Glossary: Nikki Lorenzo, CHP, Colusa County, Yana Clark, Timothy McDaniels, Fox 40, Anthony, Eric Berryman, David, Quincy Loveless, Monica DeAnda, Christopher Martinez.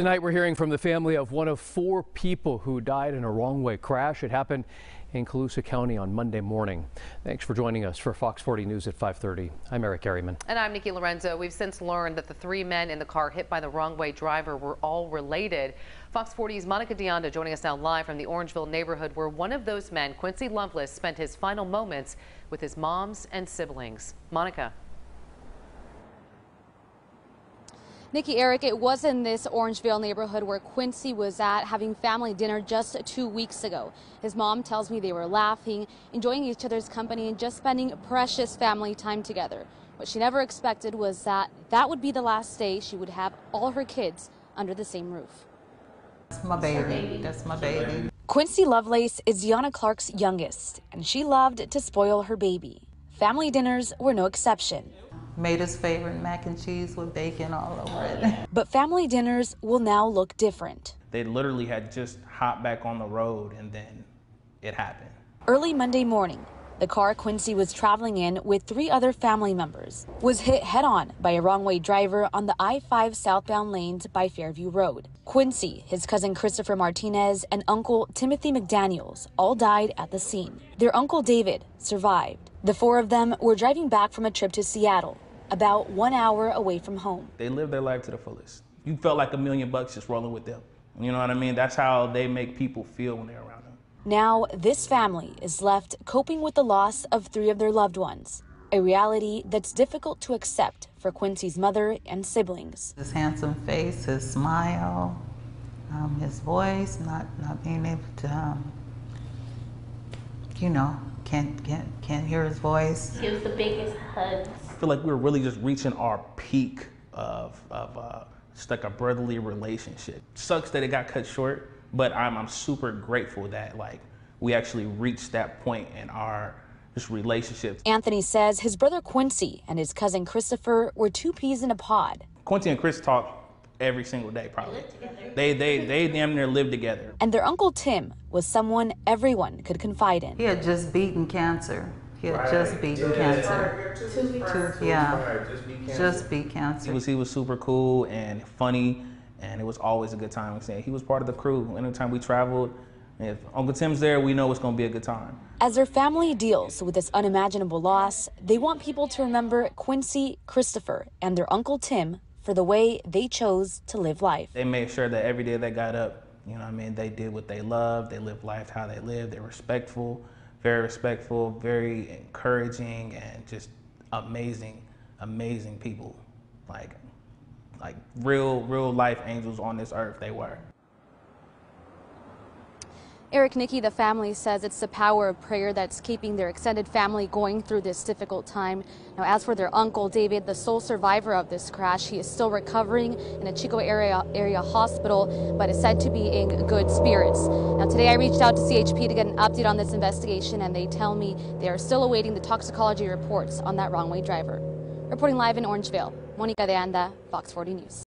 Tonight we're hearing from the family of one of four people who died in a wrong-way crash. It happened in Colusa County on Monday morning. Thanks for joining us for Fox 40 News at 5:30. I'm Eric Berryman. And I'm Nikki Lorenzo. We've since learned that the three men in the car hit by the wrong-way driver were all related. Fox 40's Monica DeAnda joining us now live from the Orangeville neighborhood where one of those men, Quincy Loveless, spent his final moments with his moms and siblings. Monica. Nikki, Eric, it was in this Orangeville neighborhood where Quincy was at having family dinner just 2 weeks ago. His mom tells me they were laughing, enjoying each other's company, and just spending precious family time together. What she never expected was that that would be the last day she would have all her kids under the same roof. That's my baby. That's my baby. Quincy Loveless is Yana Clark's youngest, and she loved to spoil her baby. Family dinners were no exception. Made his favorite mac and cheese with bacon all over it. But family dinners will now look different. They literally had just hopped back on the road and then it happened. Early Monday morning, the car Quincy was traveling in with three other family members was hit head-on by a wrong-way driver on the I-5 southbound lanes by Fairview Road. Quincy, his cousin Christopher Martinez, and uncle Timothy McDaniels all died at the scene. Their uncle David survived. The four of them were driving back from a trip to Seattle, about 1 hour away from home. They lived their life to the fullest. You felt like $1 million just rolling with them. You know what I mean? That's how they make people feel when they're around them. Now, this family is left coping with the loss of three of their loved ones, a reality that's difficult to accept for Quincy's mother and siblings. His handsome face, his smile, his voice, not being able to, you know, can't hear his voice. He was the biggest hug. I feel like we were really just reaching our peak of just like a brotherly relationship. Sucks that it got cut short, but I'm super grateful that like we actually reached that point in our just relationship. Anthony says his brother Quincy and his cousin Christopher were two peas in a pod. Quincy and Chris talk every single day, probably. They damn near live together. And their uncle Tim was someone everyone could confide in. He had just beaten cancer. He had just beaten cancer. Just beat cancer. He was super cool and funny, and it was always a good time. He was part of the crew. Anytime we traveled, if Uncle Tim's there, we know it's going to be a good time. As their family deals with this unimaginable loss, they want people to remember Quincy, Christopher, and their Uncle Tim for the way they chose to live life. They made sure that every day they got up, you know what I mean, they did what they loved, they lived life how they lived, they're respectful, very encouraging, and just amazing, amazing people. Like real life angels on this earth they were. Eric, Nikki, the family says it's the power of prayer that's keeping their extended family going through this difficult time. Now, as for their uncle, David, the sole survivor of this crash, he is still recovering in a Chico area hospital, but is said to be in good spirits. Now, today I reached out to CHP to get an update on this investigation, and they tell me they are still awaiting the toxicology reports on that wrong-way driver. Reporting live in Orangeville, Monica DeAnda, Fox 40 News.